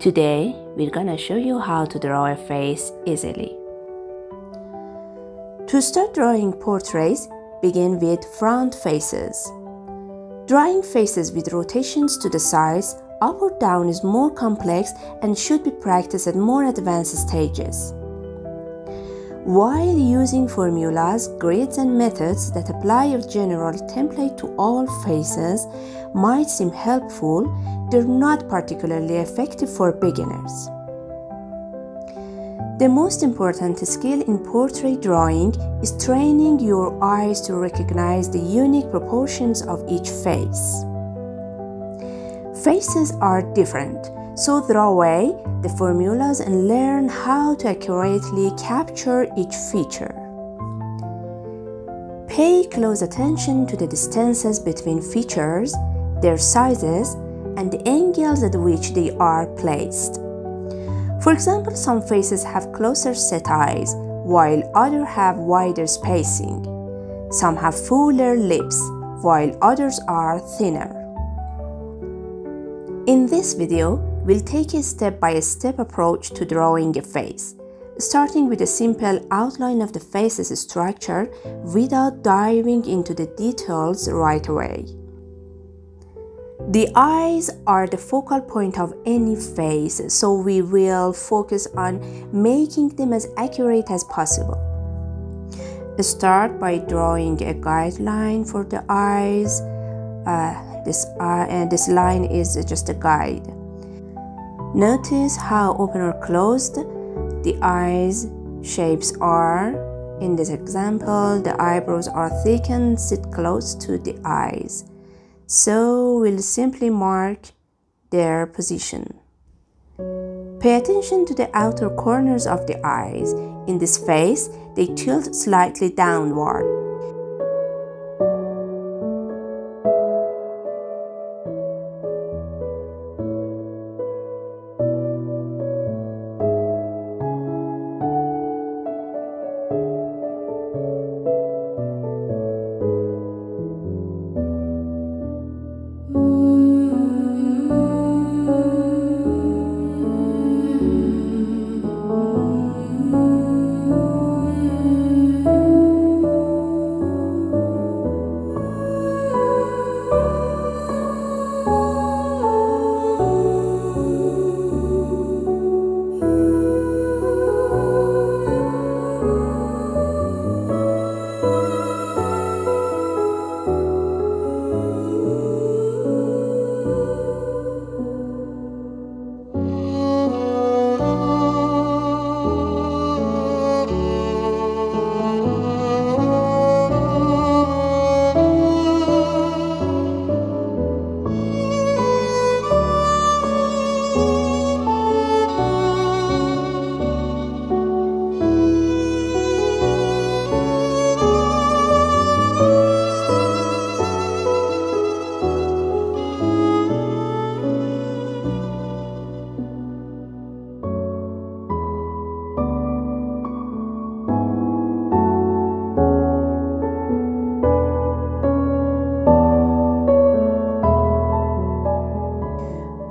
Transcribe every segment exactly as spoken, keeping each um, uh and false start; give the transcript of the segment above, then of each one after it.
Today, we're gonna show you how to draw a face easily. To start drawing portraits, begin with front faces. Drawing faces with rotations to the sides, up or down, is more complex and should be practiced at more advanced stages. While using formulas, grids, and methods that apply a general template to all faces might seem helpful, they're not particularly effective for beginners. The most important skill in portrait drawing is training your eyes to recognize the unique proportions of each face. Faces are different, so throw away the formulas and learn how to accurately capture each feature. Pay close attention to the distances between features, their sizes, and the angles at which they are placed. For example, some faces have closer set eyes, while others have wider spacing. Some have fuller lips, while others are thinner. In this video, we'll take a step-by-step approach to drawing a face, starting with a simple outline of the face's structure without diving into the details right away. The eyes are the focal point of any face, so we will focus on making them as accurate as possible. Start by drawing a guideline for the eyes. Uh, this, uh, and this line is just a guide. Notice how open or closed the eyes' shapes are. In this example, the eyebrows are thick and sit close to the eyes. So we'll simply mark their position. Pay attention to the outer corners of the eyes. In this face, they tilt slightly downward.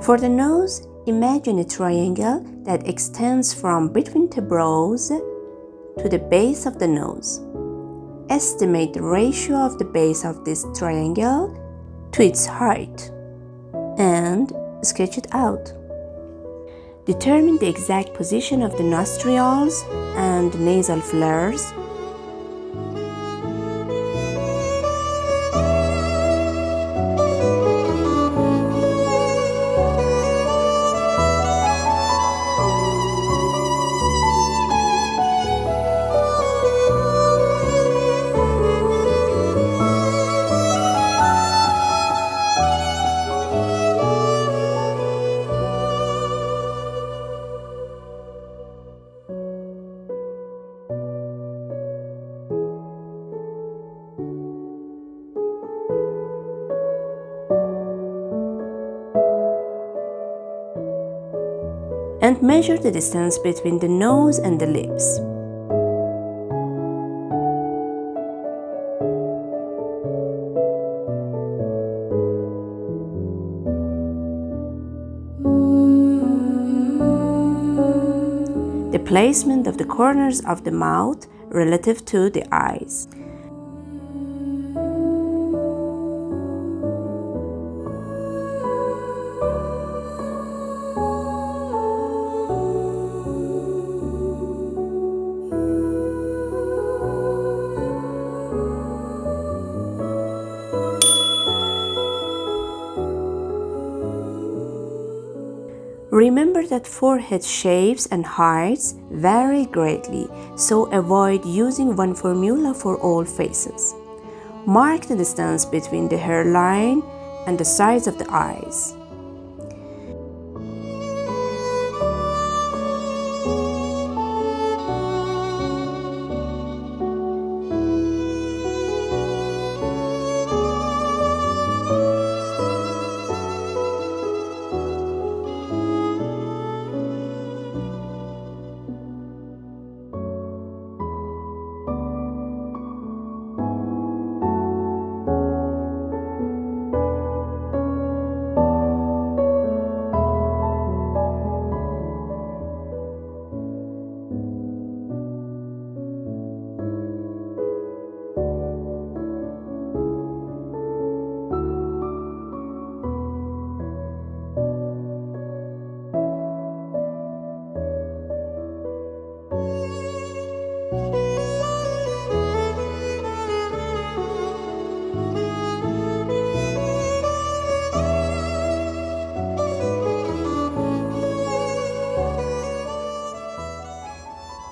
For the nose, imagine a triangle that extends from between the brows to the base of the nose. Estimate the ratio of the base of this triangle to its height and sketch it out. Determine the exact position of the nostrils and nasal flares. And measure the distance between the nose and the lips. Mm-hmm. the placement of the corners of the mouth relative to the eyes. Remember that forehead shapes and heights vary greatly, so avoid using one formula for all faces. Mark the distance between the hairline and the sides of the eyes.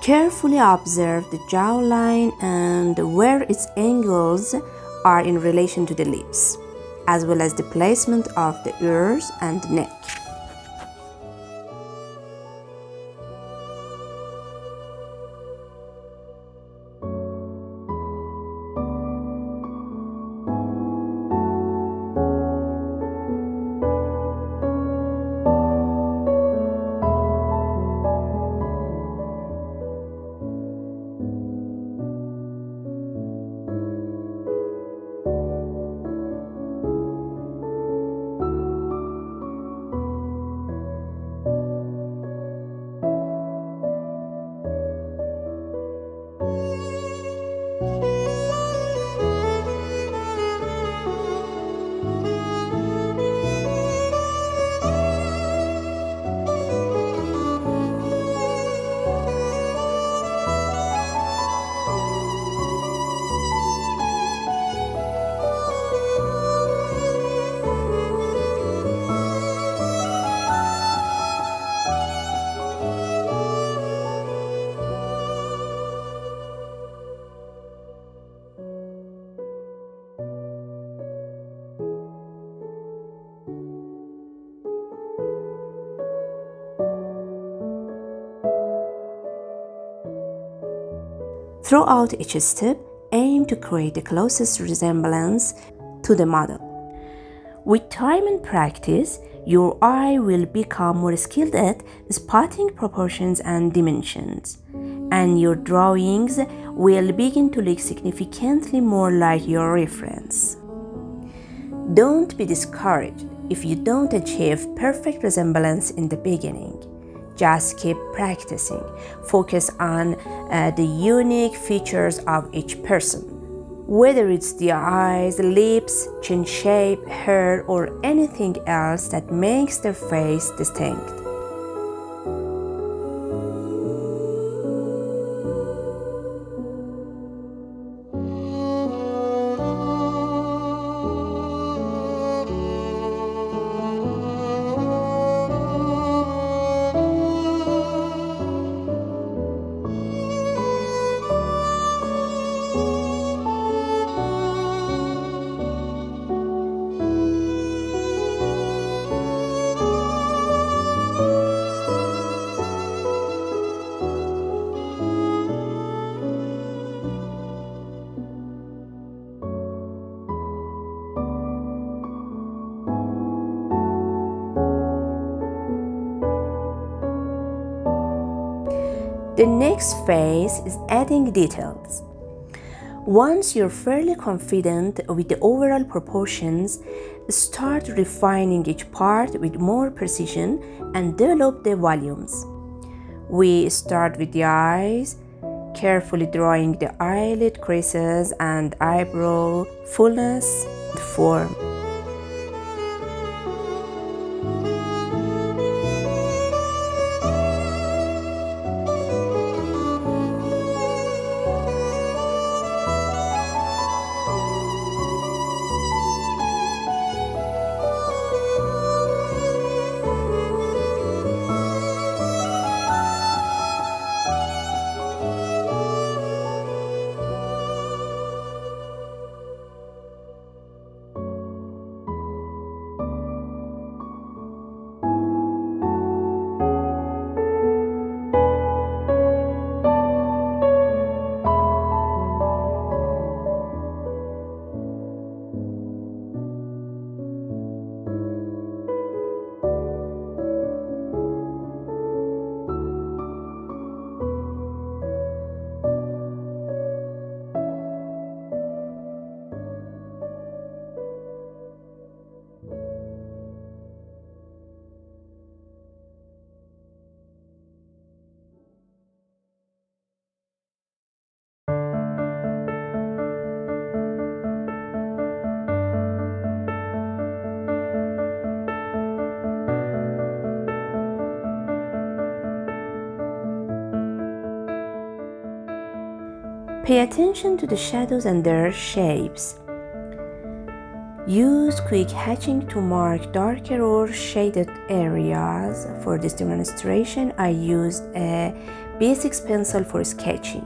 Carefully observe the jawline and where its angles are in relation to the lips, as well as the placement of the ears and neck. Throughout each step, aim to create the closest resemblance to the model. With time and practice, your eye will become more skilled at spotting proportions and dimensions, and your drawings will begin to look significantly more like your reference. Don't be discouraged if you don't achieve perfect resemblance in the beginning. Just keep practicing. Focus on uh, the unique features of each person. Whether it's the eyes, lips, chin shape, hair, or anything else that makes their face distinct. The next phase is adding details. Once you're fairly confident with the overall proportions, start refining each part with more precision and develop the volumes. We start with the eyes, carefully drawing the eyelid creases and eyebrow fullness to form. Pay attention to the shadows and their shapes. Use quick hatching to mark darker or shaded areas. For this demonstration, I used a B six pencil for sketching.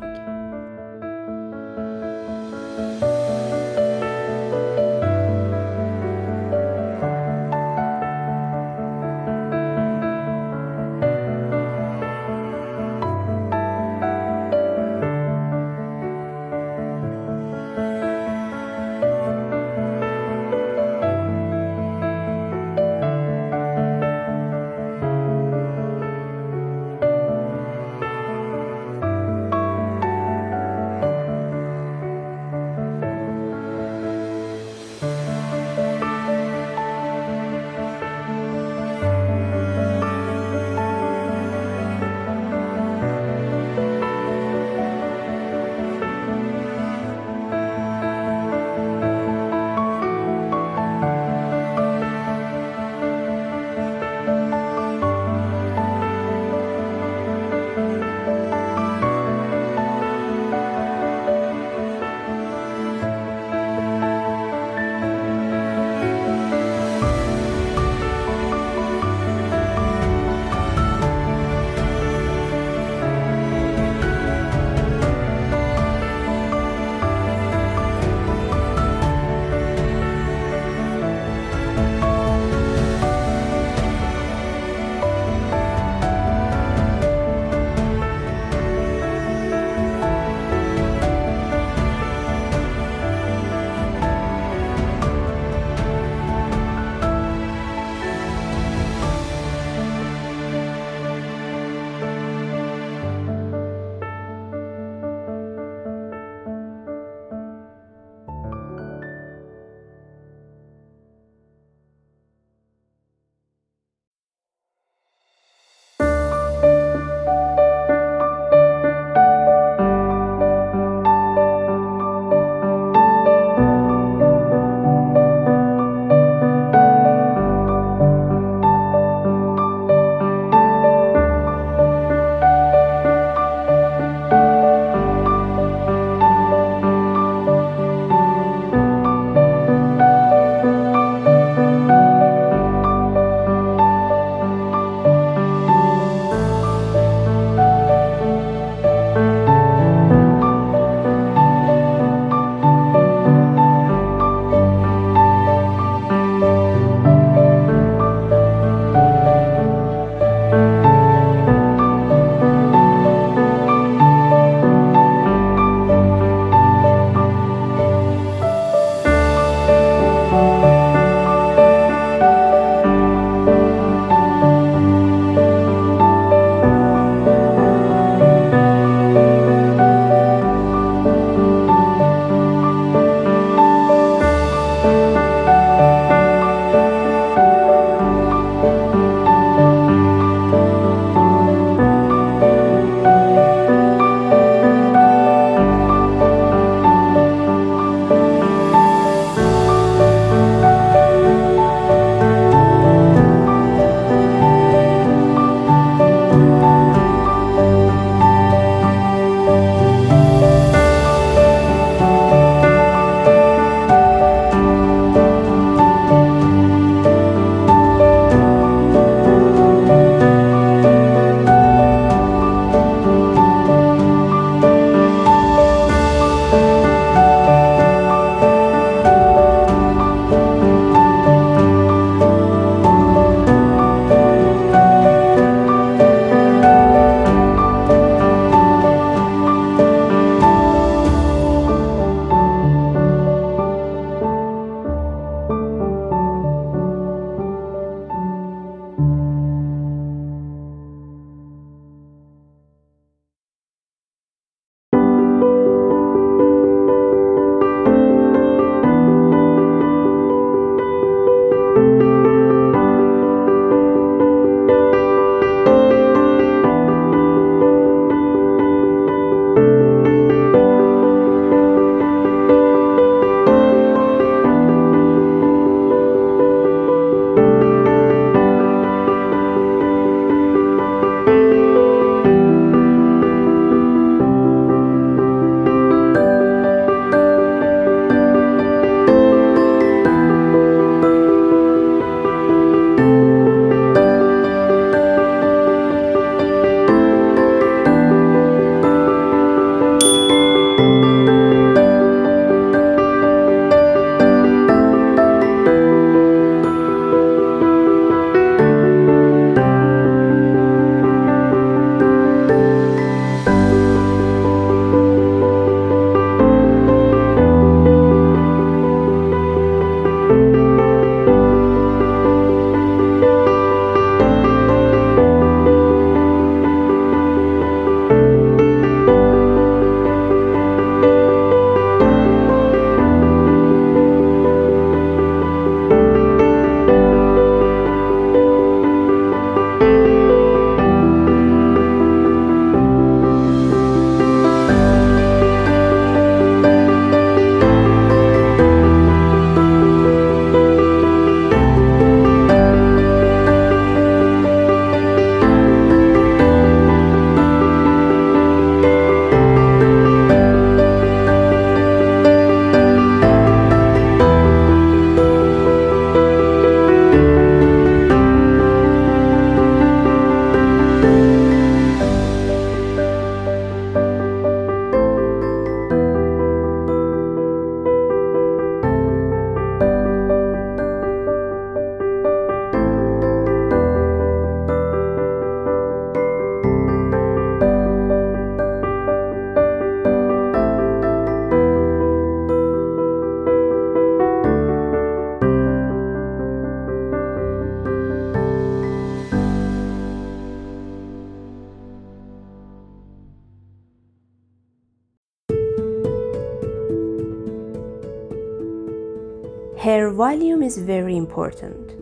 Hair volume is very important.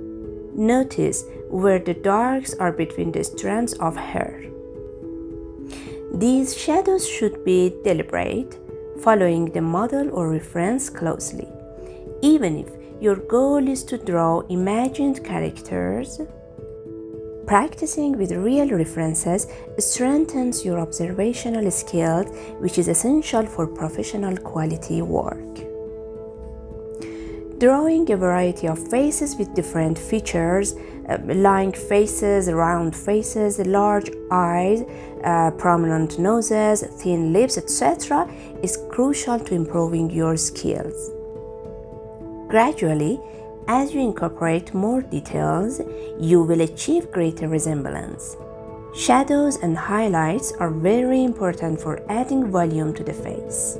Notice where the darks are between the strands of hair. These shadows should be deliberate, following the model or reference closely. Even if your goal is to draw imagined characters, practicing with real references strengthens your observational skills, which is essential for professional quality work. Drawing a variety of faces with different features, uh, lying faces, round faces, large eyes, uh, prominent noses, thin lips, et cetera, is crucial to improving your skills. Gradually, as you incorporate more details, you will achieve greater resemblance. Shadows and highlights are very important for adding volume to the face.